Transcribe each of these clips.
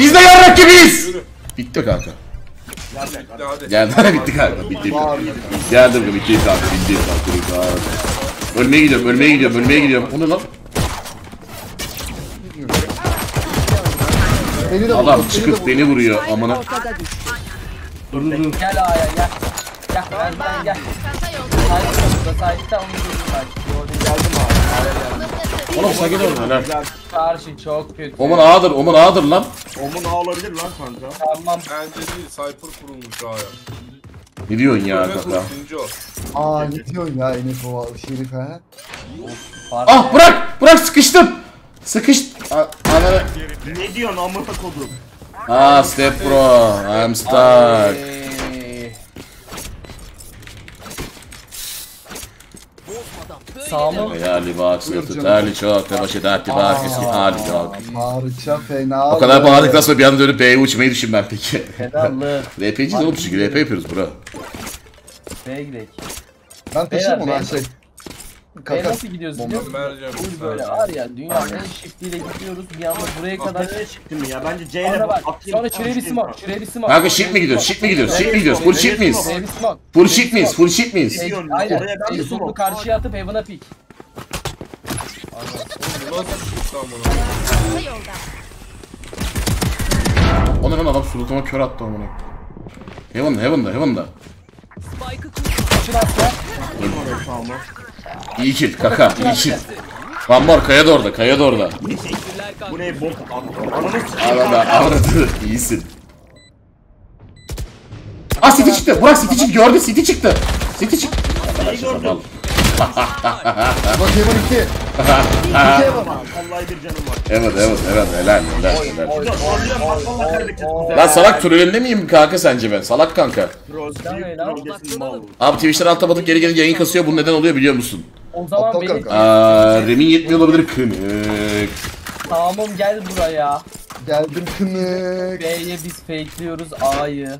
Biz de yarrak gibiyiz. Bitti kanka. Geldi bitti kanka. Bitti. Geldi bitti. Bitti kanka. Bitti kanka. Ölmeye gidiyorum. Ölmeye gidiyorum. Ölmeye gidiyorum. Onu lan. Adam çıkıp beni vuruyor amına. Dur dur dur. Gel A'ya gel. Gel ben gel. Sayıkta onu gördüm. Geldim A'ya. Oğlum sakin ol lan. Karşı çok kötü. Omun A'dır, Omun A'dır lan. Omun A olabilir lan kanka. Tamam. Bence değil, Cypher kurulmuş A'ya. Ne diyorsun ya kanka? Aa ne diyorsun ya Enes o Şerif ha? Ah bırak! Bırak sıkıştım! Ananı... Ne diyorsun amına kodum? Ah step bro, I'm stuck. Sağ mı? Hayali bak, sırtı terli çok, tebaşı dertli bak, eski hali çok. Marça fena. O kadar bağırdıktan sonra bir anda dönüp B'ye uçmayı düşünmem peki. Fenalı. RP'ciyiz oğlum çünkü RP yapıyoruz bro. B'ye gidelim. Ben taşırım onu her şey. Kanka nasıl gidiyoruz biliyor musun? Böyle var ya dünyanın şiftiyle gidiyoruz bir anda buraya kadar çıktı mı ya bence C'ye atayım. Sonra çürevi smoke. Kanka ship mi gidiyoruz? Ship mi gidiyoruz? Full ship miyiz? Full ship miyiz? Aynen. Smoke'u karşıya atıp heaven'a pick. Ona hemen adam suratıma kör attı onu. Heaven'da. İyi kill kaka, iyi kill. Bambor kaya da orada. Bu ne bok? Arada. İyisin. Ah City çıktı. Burak City gördü, City çıktı. City çıktı. Neyi gördün? Bak Evan 2. Vallahi bir canım var. Evet. Helal. Lan salak trolünde miyim kanka sence ben? Salak kanka. Abi Twitch'ten alt tabatıp geri yayın kasıyor. Bu neden oluyor biliyor musun? O zaman benim... Remin yetmiyor olabilir kınık. Tamam gel buraya. Geldim kınık. B'ye biz fakeliyoruz A'yı.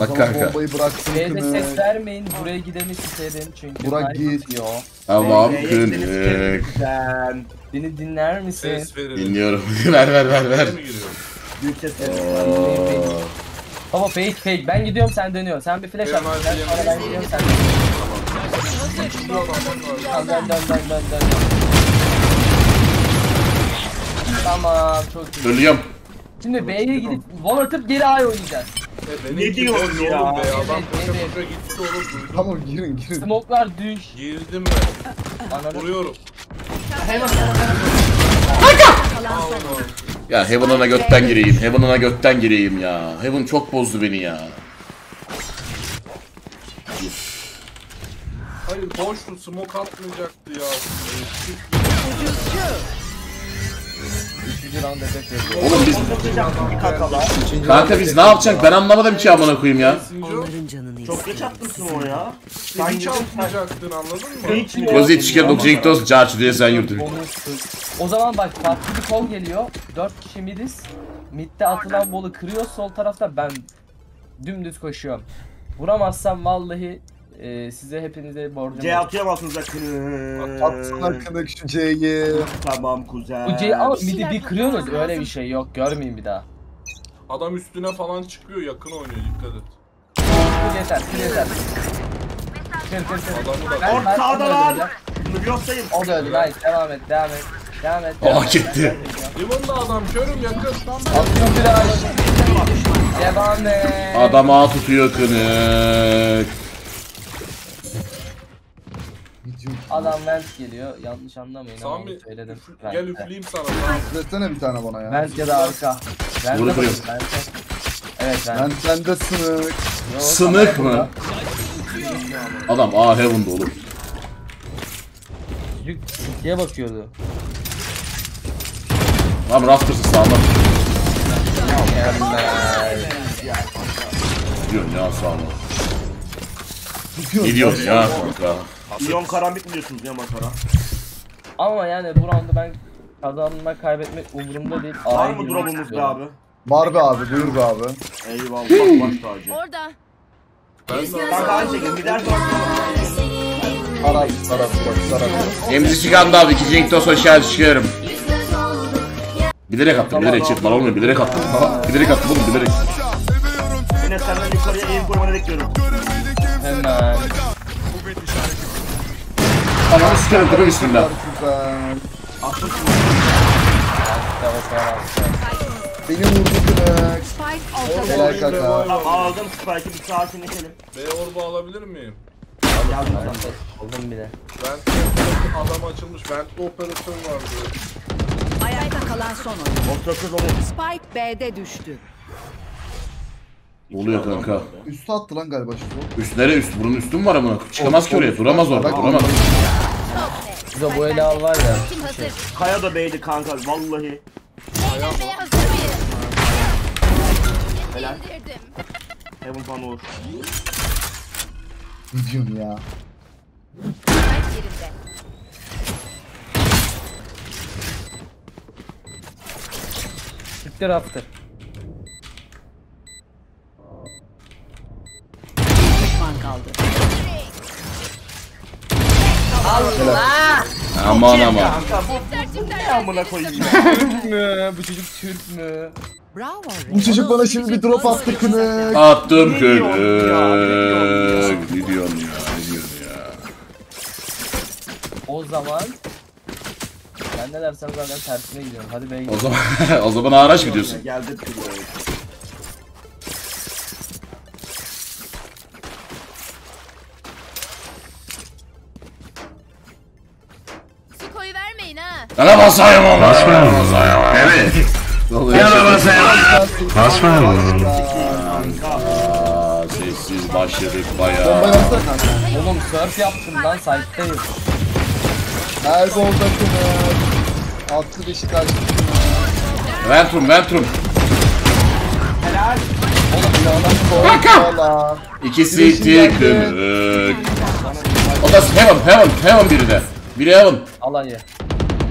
Bak kanka. B'de ses vermeyin, buraya gidemez isterim çünkü. Burak git. Tamam kınık. Beni dinler misin? Dinliyorum. ver. Büyük ses veriyorum. Baba fake. Ben gidiyorum sen dönüyorsun. Sen bir flash at. Ben gidiyorum sen dönüyorsun. Dön. Tamam çok iyi. Dönüyorum. Şimdi B'ye gidip wall atıp geri A'ya oynayacağız. Ne diyorsun ya? Adam koşa gitti oğlum. Tamam girin. Smoke'lar düş. Girdim ben. Vuruyorum. Kanka! Ya Heaven'ına götten gireyim ya. Heaven çok bozdu beni ya. Hayır boştu, smoke atmayacaktı ya. Oğlum biz kanka biz ne yapacak ben anlamadım ki amına koyayım ya. Çok geç attın smoke ya. Sen hiç atmayacaktın anladın mı? Kozi yetişken 9 dost charge diye sen yürüdün. O zaman bak farklı bir kol geliyor. 4 kişi midiz. Midde atılan bolu kırıyor. Sol tarafta ben dümdüz koşuyorum. Vuramazsam vallahi size hepinize borcum var. C'ye atıyamazsınız da kınık. Atsınlar kınık şu C'yi. Tamam kuzen. Bu C'yi ama midi bir kırıyoruz öyle bir şey yok görmeyin bir daha. Adam üstüne falan çıkıyor yakın oynuyor dikkat et. Yeter. Kır. Ortada lan. Bloktayım. O da öldü nice devam et. Oh gitti. Limonda adam körüm yakın. Attım bir daha. Devam et. Adam ağ tutuyor kınık. Adam vent geliyor. Yanlış anlamayın ama onu söyledim. Gel üfleyeyim sana. Üfletsene bir tane bana ya. Vent ya da arka. Vurduruyor. Evet vent. Vent'de sınık. Sınık mı? Adam A heaven'da olur. Diye bakıyordu. Lan rafters'ı sağlam. Gidiyorsun ya sağlam. Gidiyorsun ya kanka. Milyon karambit mi diyorsunuz ya makara? Ama yani bu round'u ben kazanmak kaybetmek umurumda değil. Var mı drop'umuz be abi? Var be abi, buyur be abi. Eyvallah baş tacı. Orada. Ben daha çekin gider Sarak. Emzi çıkan da abi 2 Cenk Toz hoş geldin çıkıyorum. Bilerek attım, bilerek çift bal olmuyor, bilerek attım. Bilerek attım oğlum, bilerek. Yine senden yukarıya eğim koymanı bekliyorum. Hemen. Ananı sikerim tepem üstünden. Beni vurdu direkt. Olay kaka. Aldım spike'ı, bir sakinleşelim. Bey orba alabilir miyim? Aldım sana. Aldım bile. Ben adam açılmış, ben operatör vardı. Ayakta kalan son oyun. Spike B'de düştü. Ne oluyor kanka? Üstü attı lan galiba şu. Üst nereye üst? Bunun üstü mü var ama? Çıkamaz ki oraya, duramaz orada, duramaz. Size bu ele al var ya. Kaya da B'ydi kanka, vallahi. Eğlenmeye hazır mıyız? Helal. Heaven fan olur. Ne diyorsun ya? Siktir after. Düşman kaldı. Allah! Aman aman. Ne amına koyayım ya? Türk mü? Bu çocuk Türk mü? Bravo. Bu çocuk bana şimdi bir drop attı kını. Attım kını. Ne diyorsun ya? Ne diyorsun ya? O zaman ben ne dersem zaten tersine gidiyorum. Hadi ben gidiyorum. O zaman, o zaman araç mı diyorsun? Geldi. Sinco'yu vermeyin ha. Ana basayım ama. Basmayalım. Evet. Yana basayım. Basmayalım. Sessiz başladık bayağı. Oğlum surf yaptım lan. Site'deyim. Her boldakını. Altı beşi karşıya. Ventrum, Ventrum. Helal. Kanka. İkisi tıkınık. O da Heaven, Heaven, Heaven biri de. Biri Heaven. Alanya.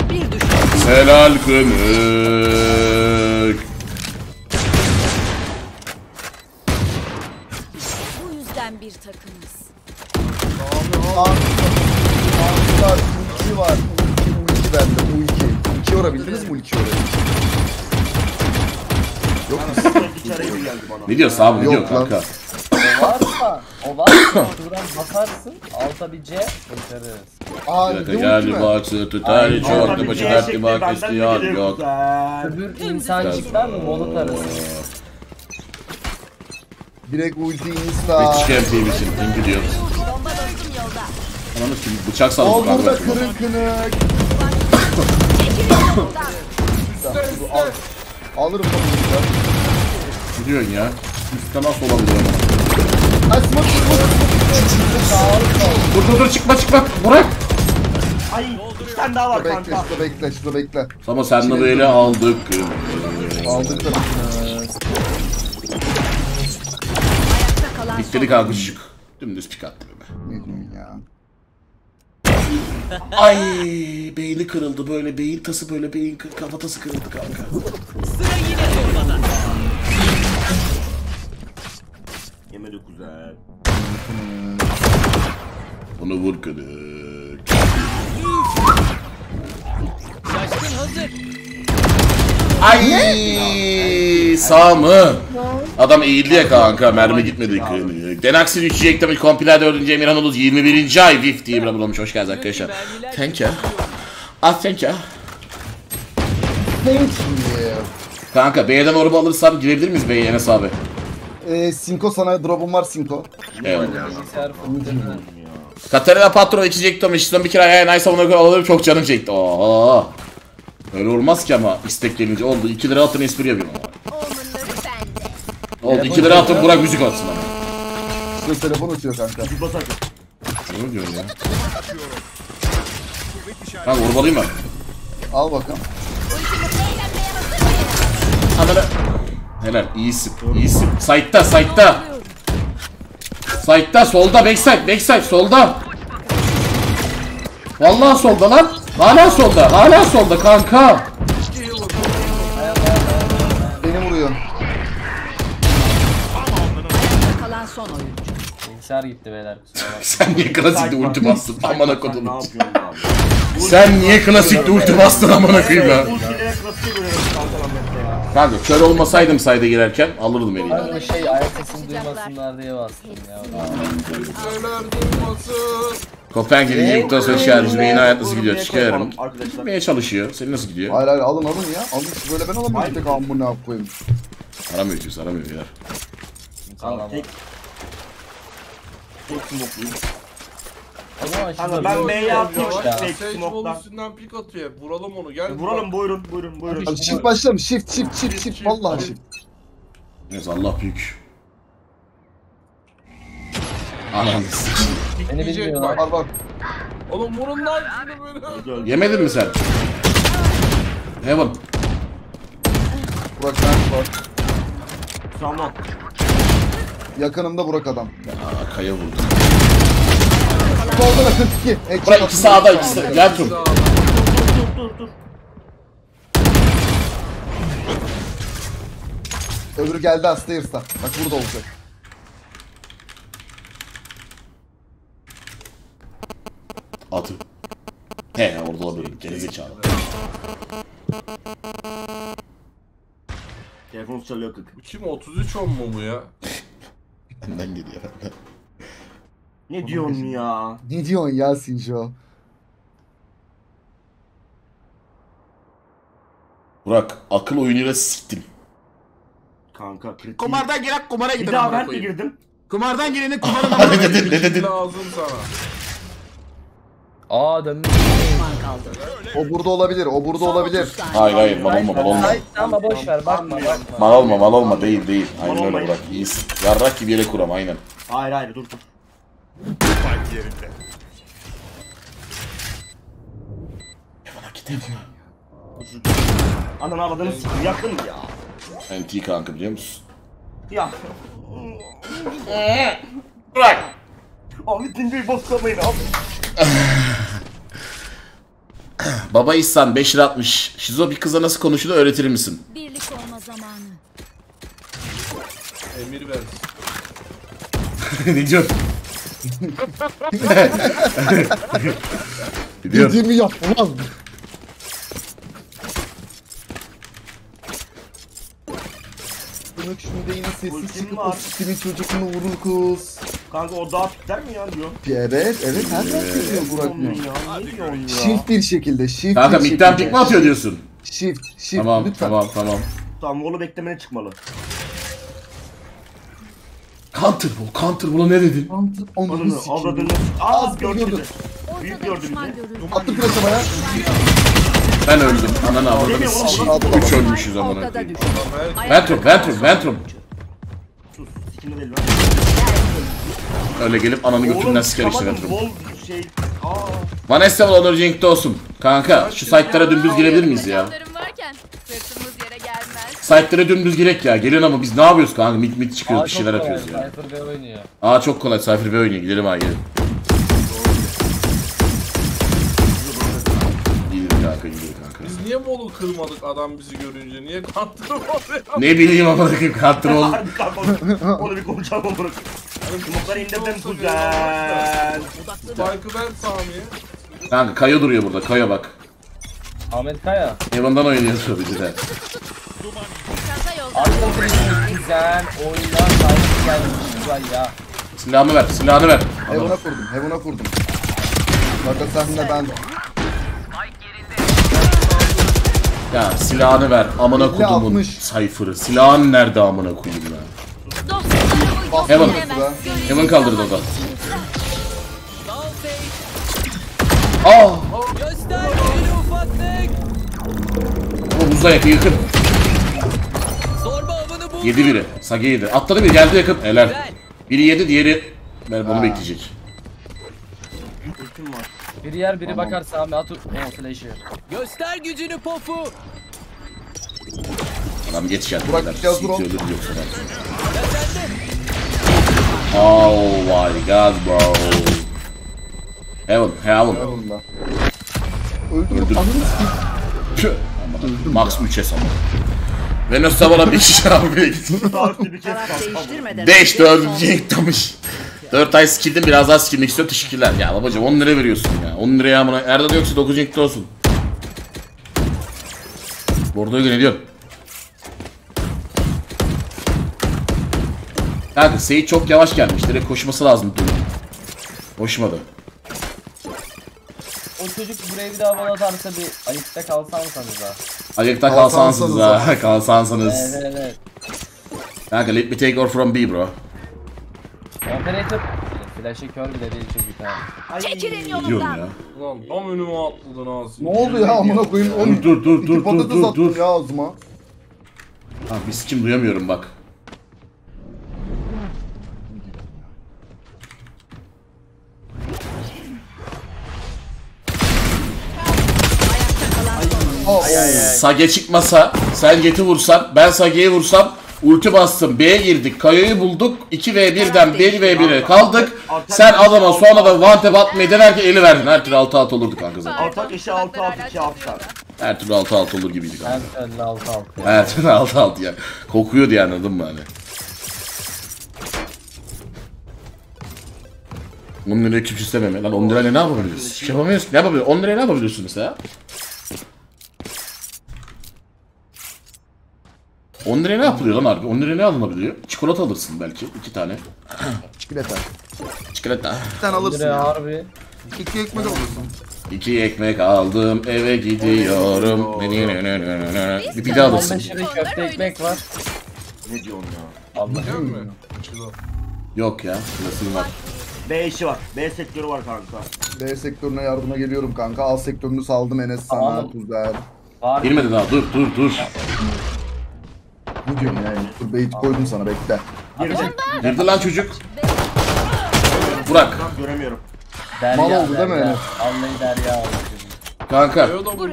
Bir düşman. Helal kınık. İşte bu yüzden bir takımız. Ağzılar, ulti var. Ulti bende, ulti. Vurabildiniz mi ultiyi oraya? Yok mu? Ne diyorsun abi? Ne diyor kanka? O varsa, o varsa buradan bakarsın, alta bir C atarız. Abi geldi bahçe tutar, çortu başı dertli bak istiyor yok. Öbür insancıklar mı molut arası? Direkt ulti insta. Hiç kempiymişim, ingi diyor. Ananı kim bıçak saldı kanka. Orada kırın kınık. Alırım bunu. Gidiyorsun ya. Üstte nasıl olabilir ama? Ay smoke smoke. Dur dur çıkma çıkma. Bırak. Ay bir tane daha var kanka. Bekle bekle şurada bekle. Ama sen de böyle aldık. Aldık da. Bittik abi şık. Dümdüz pik attı be. Ne diyorsun ya? Ay beyni kırıldı böyle, beyin tası böyle, beyin kafatası kırıldı kanka. Sıra yine torbada. Yemedi güzel. Onu vur kırık. Şaşkın hazır. Ay sağ mı? Adam eğildi ya kanka, mermi gitmedi kırık. Denaxin 3. eklemiş, kompiler 4. Emirhan Uluz 21. ay VIF diye abone olmuş, hoş geldiniz arkadaşlar. Thank you. Ah thank you. Thank you. Kanka B'den orba alırsam girebilir miyiz B'ye Enes abi? Sinco sana drop'um var Sinco. Evet. Katarina Patron içecekti ama işten bir kere ayağına nice ona göre alalım, çok canım çekti. Ooo. Öyle olmaz ki ama isteklenince oldu. 2 lira atın espri yapıyorum ama. Oldu 2 lira atın Burak müzik atsın ama. Şurada telefon atıyor kanka. Ne diyorsun ya? Kanka orbalayayım mı? Al bakalım. Ananı. Helal iyisin iyisin. Side'da side'da. Side'da solda backside backside solda. Vallahi solda lan. Hala solda kanka. Beni vuruyor. Kalan son oyuncu. Bilgisayar gitti beyler. Sen niye klasikte ulti bastın? Amına kodum. Sen niye klasikte ulti bastın amına koyayım ya? nasıl görüyoruz kalkalanmakta ya? Kanka kör olmasaydım sayda girerken alırdım eliyle. Arada şey ayak sesini duymasınlar diye bastım ya. Kopenhag'e girdikten sonra şarjıma yine hayat nasıl gidiyor? Çıkarım. Gitmeye çalışıyor. Senin nasıl gidiyor? Hayır hayır alın alın ya. Alın böyle ben alamıyorum tek amına koyayım. Aramıyoruz aramıyoruz ya. Kanka tek. Tek smokluyum. Ama ben B'ye atayım ya. Sage bol üstünden pik atıyor. Vuralım onu gel. Vuralım buyurun buyurun buyurun. Abi shift başlayalım. Shift shift shift shift. Vallahi shift. Neyse Allah büyük. Ananı s***. Beni bilmiyorlar. Bak bak. Oğlum vurun lan böyle. Yemedin mi sen? Heaven. Burak sen bak. Tamam. Yakınımda Burak adam. Aa kaya vurdu. Solda bakın 2. Burak ikisi sağda ikisi. Gel dur. Dur. Öbürü geldi Astairs'ta. Bak burada olacak. Atı. He orada olabilir. Geri geç abi. Telefonu çalıyor kık. Bu kim 33 10 mu bu ya? Benden geliyor. Ne diyorsun ya? Ne diyorsun ya Sinco? Burak akıl oyunuyla siktim. Kanka kritik. Kumardan giren kumara gider. Bir daha ben de girdim. Kumardan girene kumara da. Ne dedin? Lazım sana. Aa dönme. O burada olabilir, o burada olabilir. Hayır, mal olma. Hayır, ama boş ver, bakma. Mal olma, değil. Aynen öyle bırak, iyisin. Yarrak gibi yere kuram, aynen. Hayır, dur. Bak yerinde. Hemen gidelim. Ananı avladınız, yakın ya. Anti kanka biliyor musun? Ya. Bırak. Abi dinleyin, boşlamayın abi. Baba İhsan 5 lira atmış. Şizo bir kıza nasıl konuşulur öğretir misin? Birlik olma zamanı. Emir ver. Ne diyorsun? Dediğimi yap ulan. Bırak şunu da yine sessiz çıkıp o sistemin çocukluğunu vurur kız. Kanka o daha pikler mi ya diyor? Evet her zaman pikliyor Burak'ın. Shift bir şekilde kanka midden pik mi atıyor diyorsun? Shift lütfen. Tamam onu beklemene çıkmalı. Counter bula ne dedin? Counter onu avradını az gördü. Büyük gördü bizi. Attı plasama ya. Ben öldüm ananı avradını s***. 3 ölmüşüz amına. Ventrum. Sus sikimde değil lan. Öyle gelip ananı götüründen siker işte Ventrum. Vanessa Valor Cenk'te olsun. Kanka şu site'lara dümdüz girebilir miyiz ya? Site'lere dümdüz girek ya. Geliyorsun ama biz ne yapıyoruz kanka? Mit çıkıyoruz, bir şeyler atıyoruz ya. Cypher B oynuyor. Aa çok kolay Cypher B oynuyor. Gidelim ha gelin. Gidelim kanka. Biz niye bolu kırmadık adam bizi görünce? Niye kattırma oraya? Ne bileyim ama bakayım kattırma. Onu bir konuşalım onu bırakın. Smokları indirdim kuzen. Spike'ı ver Sami'ye. Kanka Kaya duruyor burada. Kaya bak. Ahmet Kaya. Evan'dan oynuyor sadece de. Güzel oyunlar sahip gelmiş ya. Silahını ver. Heaven'a kurdum. Bakın sahne ben. Ya silahını ver. Amına kodumun sayfırı. Silahın nerede amına koyayım ya? Heaven kaldırdı o da. Aa! O buzda yakın. 7 biri. Sage 7. Atladı biri geldi yakın. Helal. Biri 7 diğeri. Ben bunu bekleyecek. Bir yer biri tamam. Bakar Sami at flash'ı. Göster gücünü pofu. Adam geç geldi. Oh my god bro. Heaven. Öldürdüm. Max 3'e sanırım. Venus'ta bana 5 abiye gittim. Değiş 4'e gitmiş. 4 ay skilldim biraz daha skillmek istiyorum teşekkürler. Ya babacım 10 lira veriyorsun ya. 10 liraya amına. Erdal yoksa 9 linkli olsun. Bordo'ya güveniyorum. Hadi Seyit çok yavaş gelmiş. Direkt koşması lazım. Koşmadı. O çocuk buraya bir daha bana atarsa bir ayıkta kalsansanız ha. Ayıkta kalsansanız ha. Kalsansanız. Evet evet. Kanka let me take over from B bro. Operator. Flash'ı kör bile değil çocuk ha. Çekilin yolumdan. Ulan tam önüme atladın ağzını. Ne oldu ya amına koyayım? Dur patates attım ya ağzıma. Ha biz kim duyamıyorum bak. Sage çıkmasa, sen geti vursan, ben Sage'yi vursam, ulti bastım, B'ye girdik, Kayo'yu bulduk, 2v1'den 1v1'e kaldık. Sen adama sonra da one tap atmayı denerken eli verdin. Her türlü 6-6 olurduk kanka zaten. Atak işi 6-6-2-6. Her türlü 6-6 olur gibiydi kanka. Her türlü 6-6. Her türlü 6-6 ya. Kokuyordu yani anladın mı hani. Onun liraya küp istememe. Lan 10 lirayla ne yapabiliyorsun? Hiç yapamıyorsun. Ne yapabiliyorsun? 10 liraya ne yapabiliyorsun mesela? 10 liraya ne yapılıyor lan harbi? 10 liraya ne alınabiliyor? Çikolata alırsın belki. 2 tane. Çikolata. Çikolata. 2 tane alırsın ya. Harbi. 2 ekmek alırsın. 2 ekmek aldım eve gidiyorum. Bir daha alırsın. Köfte ekmek var. Ne diyorsun ya? Anlıyor musun? Yok ya. Nasıl var? B işi var. B sektörü var kanka. B sektörüne yardıma geliyorum kanka. A sektörünü saldım Enes sana. Güzel. Girmedi daha. Dur. Ne diyorum yani? Dur bait koydum sana bekle. Girdi lan çocuk. Burak. Göremiyorum. Derya, mal oldu derya, değil mi? Allah'ı derya aldı. Kanka. Bunlar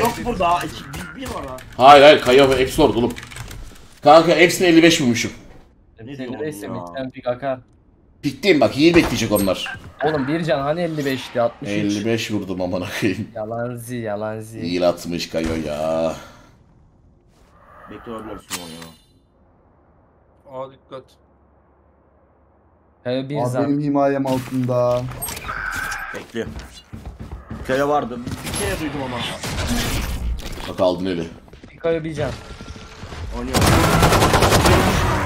yok burada. Bir var ha. Hayır. Kaya ve hepsi orada oğlum. Kanka hepsini 55 bulmuşum. 55'e midden pik akar. Pikteyim bak iyi bekleyecek onlar. Oğlum Bircan hani 55'ti 60. 55 vurdum aman akıyım. Yalan zi. İyi atmış Kayo ya. Bekliyorlar Sumo ya. Aa dikkat. Kayo bir zan. Benim himayem altında. Bekle. Kayo vardı. Bir kere duydum ama. Bak aldın eli. Kayo bir can. Oynuyor.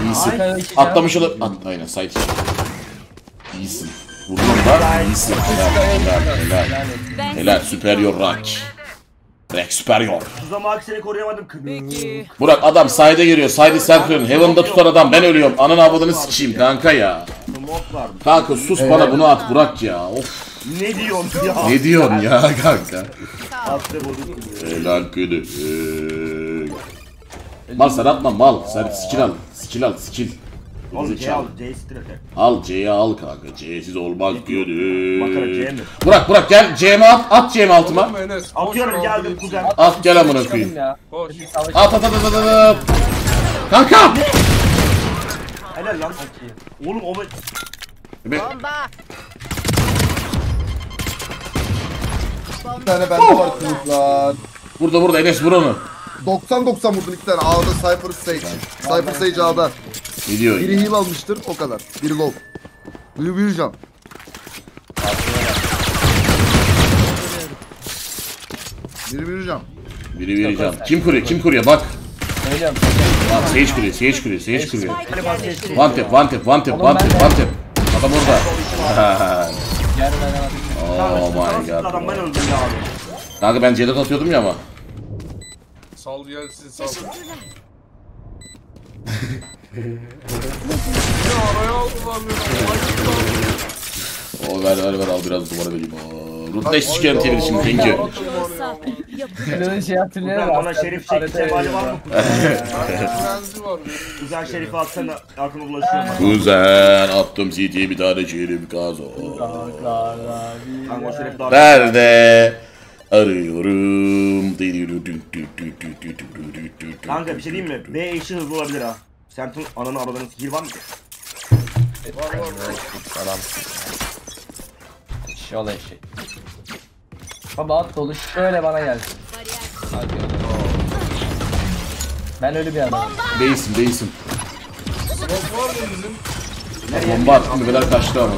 İyisi. Atlamış olur. Aynen side. İyisin. Vurduğunda iyisin. Helal. Superior Rock. Rock Superior. Tuzama aksini koruyamadım. Burak adam side'e giriyor. Side'i sen kırın. Heaven'da tutan adam. Ben ölüyorum. Ananı avladığını sikeyim kanka ya. Kanka sus bana bunu at Burak ya. Of. Ne diyorsun ya? Ne diyorsun ya kanka? Helal kedi. Mal sen atma mal. Sen skill al. Skill. Oğlum C'yi al, C'yi siktir öte. Al C'yi al kanka, C'siz olmaz gönül. Bakara C mi? Burak gel, C'mi at C'mi altıma. Atıyorum geldim kuzen. At gel amına koyayım. At. Kanka! Helal lan. Oğlum o... Bomba! Bir tane bende var çocuklar. Burada Enes vur onu. 90 vurdun iki tane. A'da Cypher Sage. Cypher Sage A'da. Gidiyor. Biri heal almıştır o kadar. Biri low. Blue can. Biri can. Kim kuruyor bak. Bak Sage kuruyor. One tap. Adam orada. Oh my god. Kanka ben C'de atıyordum ya ama. Sal gelsin sal. O ver al biraz duvara vereyim. Rutleş çıkıyorum tebir şimdi pinki. Böyle şey hatırlayalım. Bana Şerif çekti cevali var mı? Güzel Şerif'i atsana aklıma ulaşıyorum. Güzel attım CD'ye bir tane Şerif gazo. Nerede? Arıyorum. Kanka bir şey diyeyim mi? B işi hızlı olabilir ha. Sen tüm ananı aradığınız hil var mı? Var. Adam. Şöyle şey. Baba at dolu şöyle bana gelsin. Ben öyle bir adamım. Beysin. Bomba attım ne kadar kaçtı ama.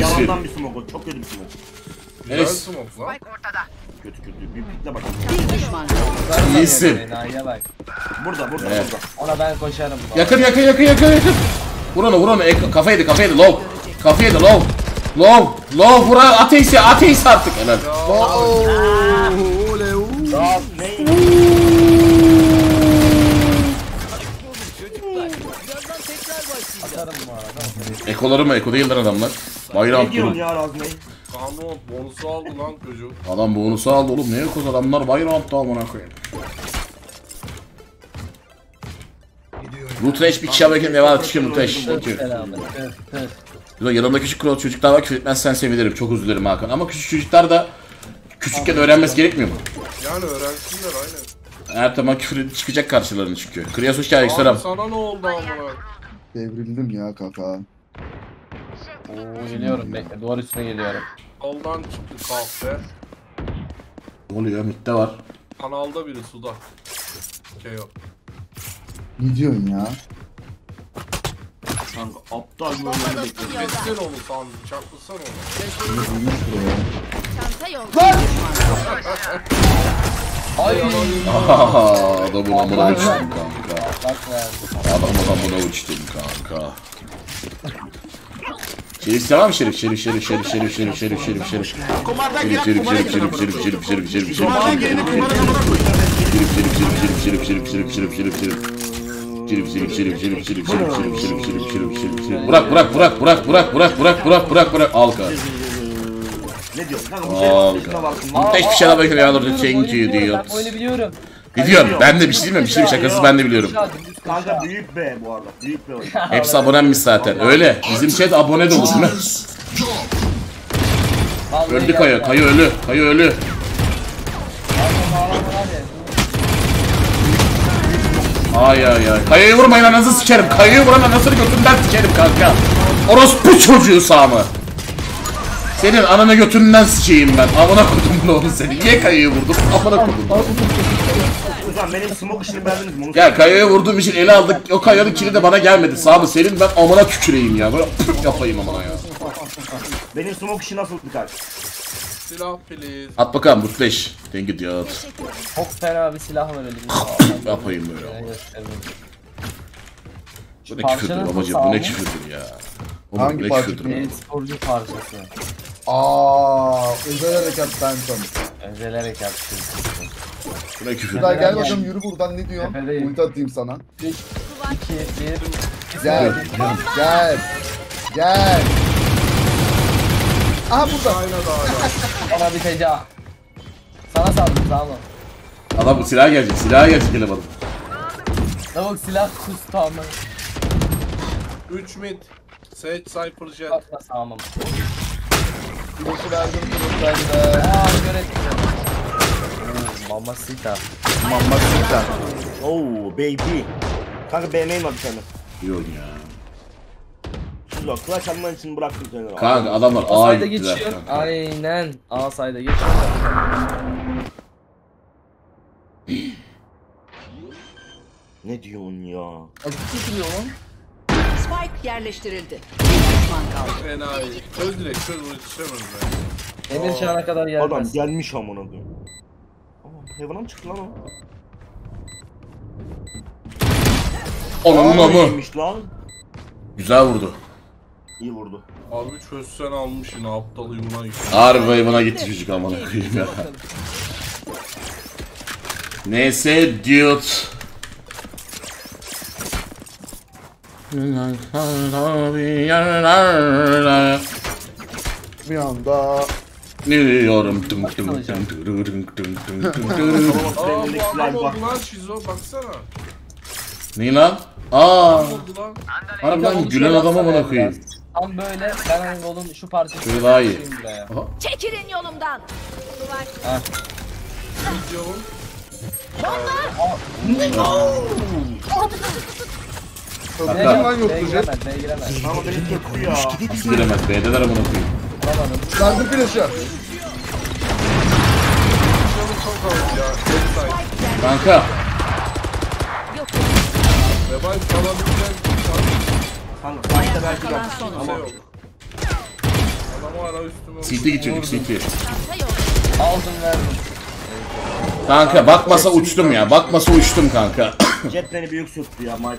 Yalandan bir smoke o. Çok kötü bir smoke. Güzel smoke lan. Kötü. Bir pikle bakalım. Bir düşman. İyisin. Burada. Evet. Ona ben koşarım. Yakın. Vurana. Kafaydı. Low. Kafaydı low. Low vura. Ateist artık. Helal. Ekoları mı? Eko değildir adamlar. Bayram durun. Kanun bonusu aldı lan çocuk. Adam bonusu aldı oğlum. Ne ekoz adamlar bayram attı amına koyayım. Rutreş bir kişi alırken devam et. Çıkın Rutreş. Yanımda küçük kral çocuklar var. Küfür etmezsen sevinirim. Çok üzülürüm Hakan. Ama küçük çocuklar da küçükken öğrenmesi gerekmiyor mu? Yani öğrensinler aynen. Her zaman küfür çıkacak karşılarına çünkü. Kriyas hoş geldin selam. Sana ne oldu amına? Devrildim ya kaka. Oo geliyorum bekle, duvar üstüne geliyorum. Koldan çıktı kahve. Ne oluyor? Mitte var. Kanalda biri suda. Şey yok. Ne diyorsun ya? Sanki aptal bir oyunu bekliyorum. Besler onu sanki, çaklısan onu. Çanta yok. Lan! Ay! Ahaha! Adamın amına uçtum kanka. Adamın amına uçtum kanka. Şerif tamam mı Şerif? Şerif. Kumardan gelen kumara gidin amına koyayım. Şerif. Bırak. Al kardeşim. Ne diyorsun? Muhteş bir şeyler bakıyor ya. Biliyorum. Ben de bir şey bilmiyorum. Bir şakası ben de biliyorum. Kanka büyük be bu arada. Büyük be oyun. Hepsi abonemmiş zaten. Öyle. Bizim chat abone de olur değil mi? Öldü Kaya. Kaya ölü. Ay. Kaya'yı vurmayın anasını sikerim. Kaya'yı vuran anasını götünden sikerim kanka. Orospu çocuğu Sami. Senin ananı götünden sikeyim ben. Amına koydum bunu oğlum seni. Niye Kaya'yı vurdum? Amına koydum. Ulan benim smoke işini verdiniz mi? Gel Kaya'ya vurduğum için eli aldık. O Kaya'nın kili de bana gelmedi. Sami senin ben amına tüküreyim ya. Böyle püf yapayım amına ya. Benim smoke işi nasıl biter? Silah please. At bakalım Burtleş. Thank you diyor. Çok fena bir silah var elimde. Yapayım böyle. Bu ne küfürdür babacığım? Bu ne küfürdür ya? Hangi parçası? E-sporcu parçası. Özel harekat Benton. Özel harekat. Şuraya küfür. Şuraya gel bakalım yürü buradan ne diyorsun? Ulti atayım sana. 3, 2, 1. Gel. Aha burada. Bana bir teca. Sana saldım sağ olun. Adam bu silaha gelecek elemanım. Davul silah kustamı. 3 mid. Seç Cypher Jet. Atla sağımım. Burası verdim buradaydı. Mamacita. Oh baby. Kanka beğeneyim abi seni. Yok ya. Şurada clutch alman için bıraktım seni. Kanka adamlar A'ya gittiler kanka. Aynen A sayda geçiyor. Ne diyorsun ya? Azıcık duruyor lan. Spike yerleştirildi. Bir düşman kaldı. Enayi. Söz direkt söz uçuşamıyorum ben. Emir Şahan'a kadar gelmez. Adam gelmiş amına diyor. Hayvana mı çıktı lan o? Onun amı. Güzel vurdu. İyi vurdu. Abi çözsen almış yine aptal yumuna gitti. Harbi hayvana gitti çocuk amına koyayım ya. Neyse dude. Bir anda diyorum lan Şizo baksana. Ne lan? Harbiden gülen adama bana koyayım. Tam böyle ben yolun şu parçası. Şöyle daha iyi. Çekilin yolumdan. B'den yoktu Jet. Giremez B'deler amına koyayım. Sardı flaşa. Kanka. Revive kalabilecek. Kanka başta belki yok. Ama yok. Adam Bu ara üstüme CT geçirdik, CT. Aldım verdim. Kanka bakmasa uçtum ya. Bakmasa uçtum kanka. Jet beni büyük sürttü ya my bad.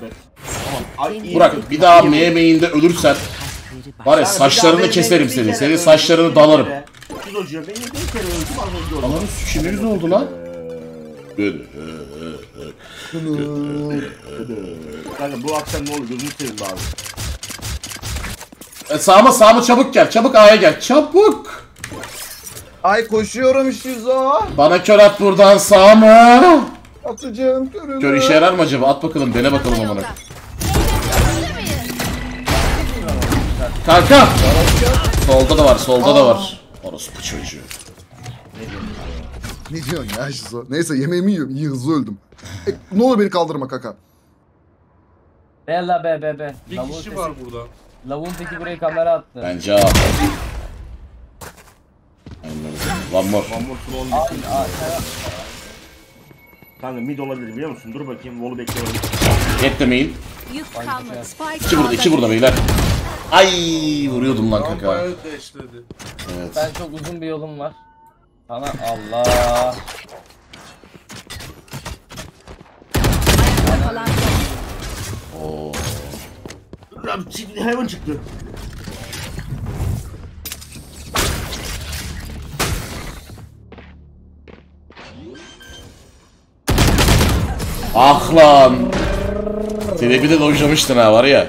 Tamam. Burak bir daha MM'inde ölürsen var ya saçlarını keserim seni. Senin saçlarını dalarım. Allah'ım sükümürüz oldu lan. Kanka bu akşam ne olur gözünü seveyim abi. Sağıma çabuk gel. Çabuk A'ya gel. Çabuk. Ay koşuyorum Şizo. Bana kör at buradan Sağıma. Atacağım körünü. Kör işe yarar mı acaba? At bakalım. Dene bakalım amına. Kanka. Solda da var. Solda da var. Orospu çocuğu. Ne diyorsun ya Şizo? Neyse yemeğimi yiyorum. İyi hızlı öldüm. Ne olur beni kaldırma kaka. Bella be. Bir kişi var burada. Lavun teki buraya kamera attı. Bence abi. One more kanka mid olabilir biliyor musun? Dur bakayım wall'u bekliyorum. Get the mail. İki burada beyler. Ay vuruyordum lan kaka. Evet. Ben çok uzun bir yolum var. Sana Allah. Oo. Hayvan çıktı. Ah lan. Telebide dojlamıştın ha var ya.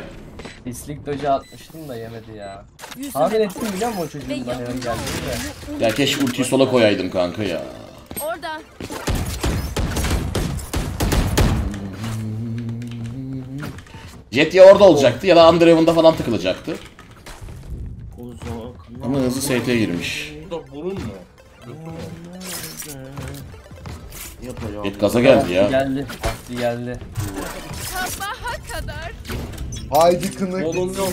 Pislik doja atmıştım da yemedi ya. Tahmin ettim biliyor musun o çocuğun bana geldi de. Ya keşke ultiyi sola koyaydım kanka ya. Orada. Jet ya orada olacaktı ya da Andrev'in de falan tıkılacaktı. Ama hızlı ST'ye girmiş. Burada burun mu? Jet gaza geldi ya. Geldi. Sabaha kadar. Haydi kınık. Oğlum yok.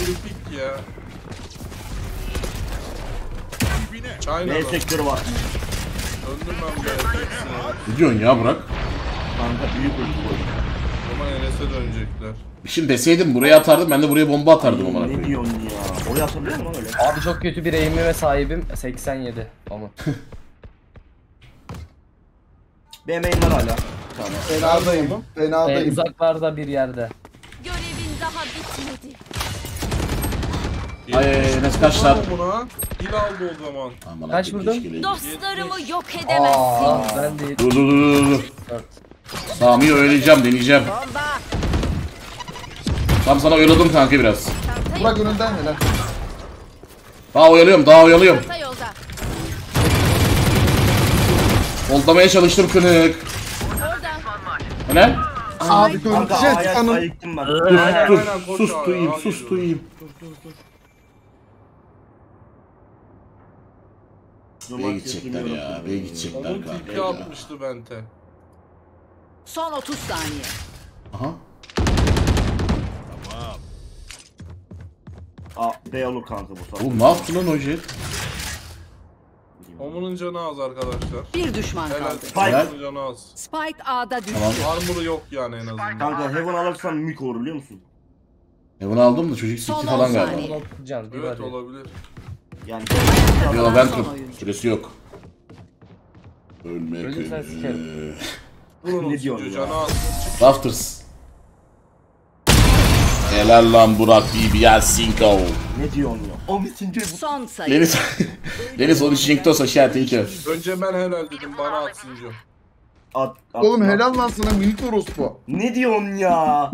Yürüpik ya. Ne sektörü var? Öldüm ben bu ya. Ne diyorsun ya Burak? Kanka büyük ölçü. Enes'e dönecekler. Şimdi deseydim buraya atardım, ben de buraya bomba atardım ama. Ne diyorsun ya? Oraya atabiliyor musun öyle? Abi çok kötü bir eğimime sahibim. 87 ama. Benim eğimler hala. Tamam. Fenadayım. Uzaklarda bir yerde. Görevin daha bitmedi. Ay Enes kaçlar. Dil aldı o zaman. Aman kaç vurdun? Dostlarımı yok edemezsin. Aa, ben de... Dur. Sami'yi oyalayacağım, deneyeceğim. Tam sana oyaladım kanka biraz. Burak önünden neler? Daha oyalıyorum. Holdlamaya çalıştım kınık. Ne? Abi kınık jet anın. Sus duyayım. Bey gidecekler kanka. Onun tipi atmıştı bente. Son 30 saniye. Aha. Tamam. Aa, B olur kanka bu sefer. Bu ne yaptı lan Ojet? Omunun canı az arkadaşlar. Bir düşman kaldı. Spike canı az. Spike A'da düştü. Tamam. Armor'u yok yani en azından. Kanka Heaven alırsan mik olur biliyor musun? Heaven aldım da çocuk sikti falan galiba. Evet olabilir. Yani. Yo ben tut. Süresi yok. Ölmek. Ne diyorsun ya? Rafters. Helal lan Burak BBL Sinco. Ne diyorsun ya? O bitince bu. Son sayı. Deniz onu Jinktosa şartınki. Önce ben helal dedim bana at Sinco. At. Oğlum helal lan sana minik orospu. Ne diyorsun ya?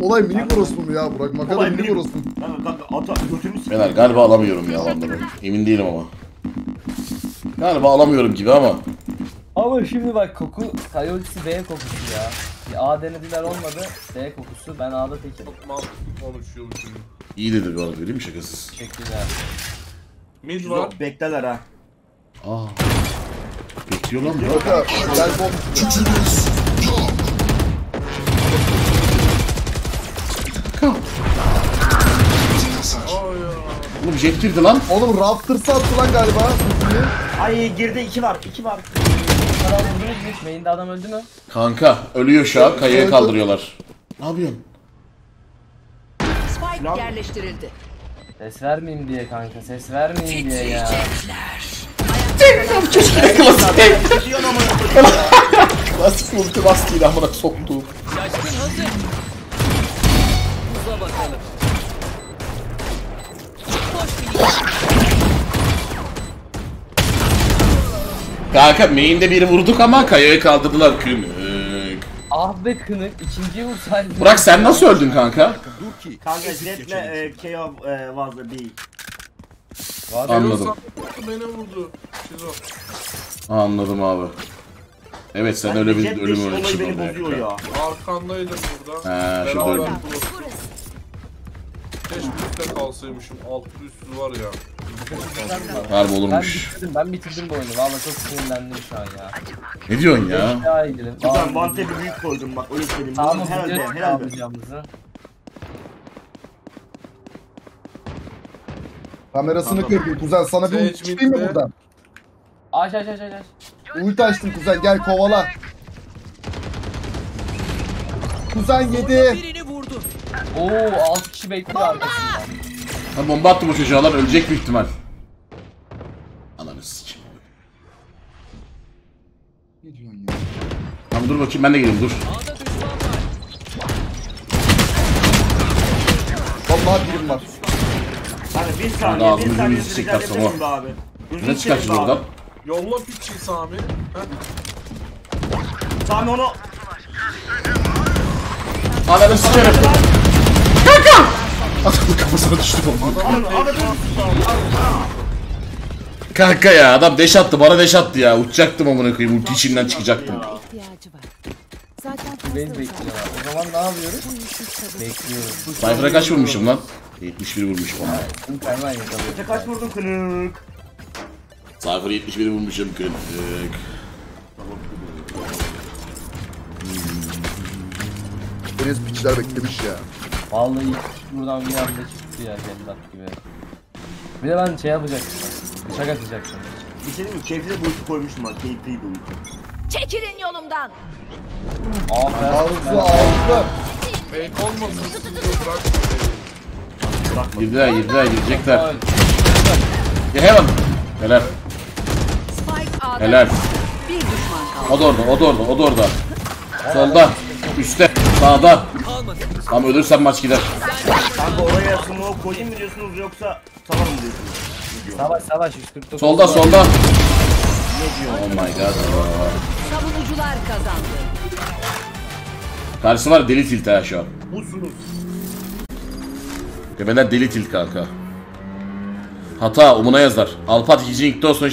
Olay minik orospu mu ya Burak? Makara minik orospu. Kanka ata götümü sikeyim. Helal galiba alamıyorum ya lan ben. Emin değilim ama. Galiba alamıyorum gibi ama. Ama şimdi bak koku, kayolcisi B kokusu ya. A denediler olmadı, B kokusu, ben A'da tekim. Çok mantıklı konuşuyorum şimdi. İyi dedi bu arada, değil mi şakasız? Teşekkürler. Mid var. Beklerler ha. Aaa. Bekliyor lan ya. Bakar, gel bomb. Çüçülüz. Kalk. Oğlum jet girdi lan. Oğlum Raptors'ı attı lan galiba. Ay girdi, 2 var. Main'de adam öldü mü? Kanka ölüyor şu an, kayaya kaldırıyorlar. Ne yapıyorsun? Spike yerleştirildi. Ses vermeyeyim diye kanka, ses vermeyeyim diye ya. Çocuklar klasik değil. Klasik ulti bastıydı amına soktuğum. Kanka main'de biri vurduk ama kayayı kaldırdılar künük. Ah be kınık, ikinciyi vursaydın. Burak sen nasıl öldün kanka? Kanka jetle KO vardı bir. Anladım. Anladım abi. Evet sen öyle bir ölüm ölçüsü oldu ya. Arkandaydım burada. He şimdi öldüm. Keşke kalsaymışım, altı üstü var ya. Harbi olurmuş. Ben bitirdim bu oyunu. Vallahi çok sinirlendim şu an ya. Ne diyorsun ya? Buradan vante bir büyük koydum bak, öyle söyleyeyim. Tamam, herhalde camımızı. Kamerasını kırdım kuzen, sana bir ulti çıkayım mı buradan? Aç. Ulti açtım kuzen, gel kovala. Kuzen yedi. Ooo 6 kişi bekliyor arkasından. Lan bomba attı bu çocuğa lan, ölecek büyük ihtimal. Ananı s**eyim. Ne diyorsun ya? Tamam dur bakayım, ben de geleyim dur. Vallahi birim var. Hani bir saniye, bir saniye sürükler yapalım abi. Ne çıkarttın oradan? Yolla piçin Sami. Sami onu... Ananı s**erim. Kanka! Adamın kafasına düştü bomba. Kanka ya adam deş attı, bana deş attı ya. Uçacaktım amına koyayım, ulti içinden çıkacaktım. Ben bekliyorum. O zaman ne yapıyoruz? Bekliyorum. Sayfıra kaç vurmuşum lan? 71 vurmuş bana. Sayfıra kaç vurdun kırık? Sayfıra 71 vurmuşum kırık. Deniz piçler beklemiş ya. Vallahi buradan bir anda çıktı ya Cellat gibi. Bir de ben şey yapacaktım. Bıçak atacaktım. Bir şey diyeyim mi? Keyifli boyutu koymuştum bak. Keyifliydi boyutu. Çekilin yolumdan. Ağzı. Fake olmasın. Girdiler girecekler. Ya hemen. Helal. Helal. O da orada. Solda. Üstte. Sağda. Ama ölürsen maç gider. Kanka oraya smoke koyayım mı diyorsunuz yoksa tamam mı diyorsunuz? Savaş 149. Solda. Oh my god. Savunucular kazandı. Karşısı var deli tilt ha şu an. Musunuz? Tepeler deli tilt kanka. Hata umuna yazar. Alpat 2. ilk dost